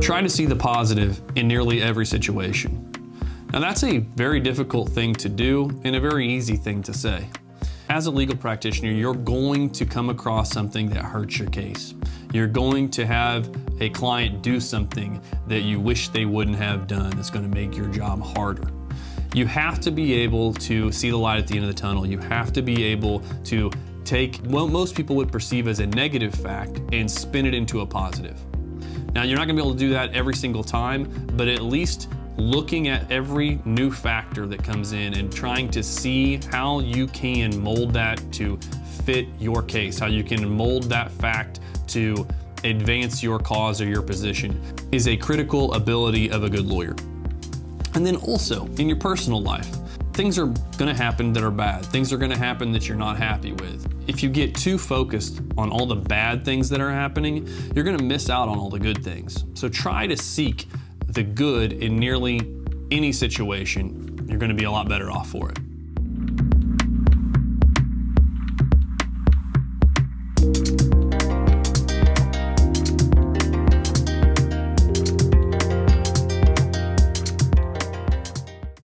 Try to see the positive in nearly every situation. Now that's a very difficult thing to do and a very easy thing to say. As a legal practitioner, you're going to come across something that hurts your case. You're going to have a client do something that you wish they wouldn't have done that's going to make your job harder. You have to be able to see the light at the end of the tunnel. You have to be able to take what most people would perceive as a negative fact and spin it into a positive. Now, you're not going to be able to do that every single time, but at least looking at every new factor that comes in and trying to see how you can mold that to fit your case, how you can mold that fact to advance your cause or your position is a critical ability of a good lawyer. And then also in your personal life, things are going to happen that are bad. Things are going to happen that you're not happy with. If you get too focused on all the bad things that are happening, you're going to miss out on all the good things. So try to seek the good in nearly any situation. You're going to be a lot better off for it.